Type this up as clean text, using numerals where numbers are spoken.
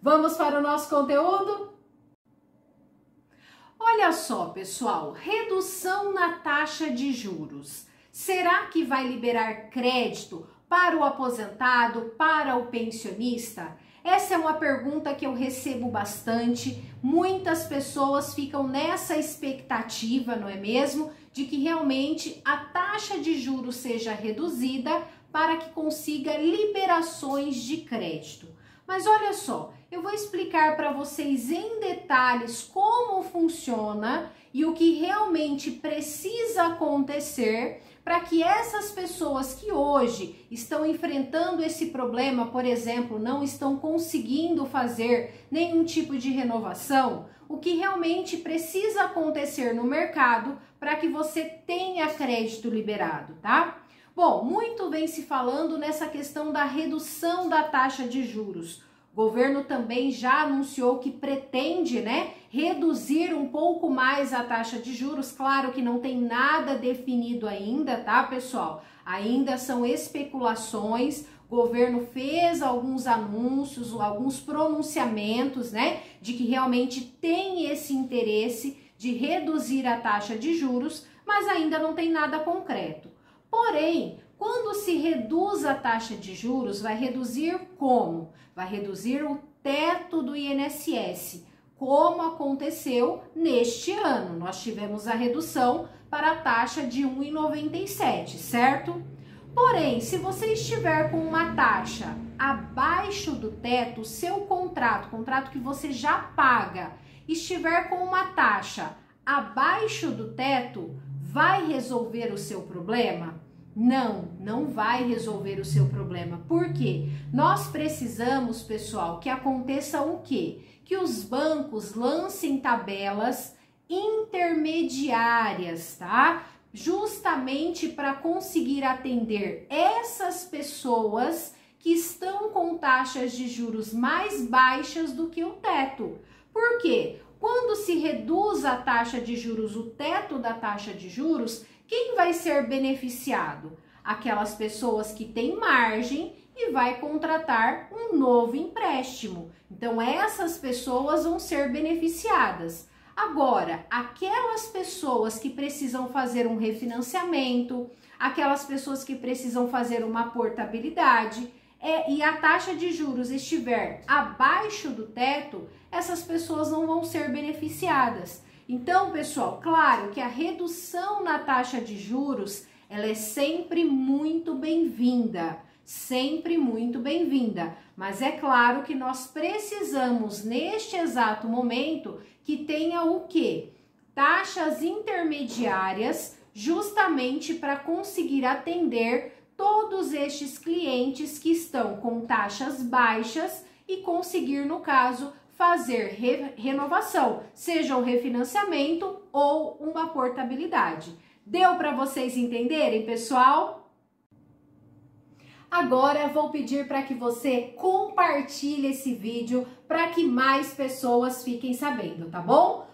Vamos para o nosso conteúdo? Olha só, pessoal, redução na taxa de juros. Será que vai liberar crédito para o aposentado, para o pensionista? Essa é uma pergunta que eu recebo bastante. Muitas pessoas ficam nessa expectativa, não é mesmo? De que realmente a taxa de juros seja reduzida para que consiga liberações de crédito. Mas olha só, eu vou explicar para vocês em detalhes como funciona e o que realmente precisa acontecer para que essas pessoas que hoje estão enfrentando esse problema, por exemplo, não estão conseguindo fazer nenhum tipo de renovação, o que realmente precisa acontecer no mercado para que você tenha crédito liberado, tá? Bom, muito vem se falando nessa questão da redução da taxa de juros. O governo também já anunciou que pretende, reduzir um pouco mais a taxa de juros. Claro que não tem nada definido ainda, tá, pessoal? Ainda são especulações. O governo fez alguns anúncios, alguns pronunciamentos, de que realmente tem esse interesse de reduzir a taxa de juros, mas ainda não tem nada concreto. Porém, quando se reduz a taxa de juros, vai reduzir como? Vai reduzir o teto do INSS, como aconteceu neste ano. Nós tivemos a redução para a taxa de 1,97, certo? Porém, se você estiver com uma taxa abaixo do teto, seu contrato que você já paga, estiver com uma taxa abaixo do teto, vai resolver o seu problema? Não, não vai resolver o seu problema. Por quê? Nós precisamos, pessoal, que aconteça o quê? Que os bancos lancem tabelas intermediárias, tá? Justamente para conseguir atender essas pessoas que estão com taxas de juros mais baixas do que o teto. Por quê? Quando se reduz a taxa de juros, o teto da taxa de juros, quem vai ser beneficiado? Aquelas pessoas que têm margem e vai contratar um novo empréstimo. Então, essas pessoas vão ser beneficiadas. Agora, aquelas pessoas que precisam fazer um refinanciamento, aquelas pessoas que precisam fazer uma portabilidade, e a taxa de juros estiver abaixo do teto, essas pessoas não vão ser beneficiadas. Então, pessoal, claro que a redução na taxa de juros, ela é sempre muito bem-vinda, mas é claro que nós precisamos, neste exato momento, que tenha o quê? Taxas intermediárias, justamente para conseguir atender todos estes clientes que estão com taxas baixas e conseguir, no caso, fazer renovação, seja um refinanciamento ou uma portabilidade. Deu para vocês entenderem, pessoal? Agora vou pedir para que você compartilhe esse vídeo para que mais pessoas fiquem sabendo, tá bom?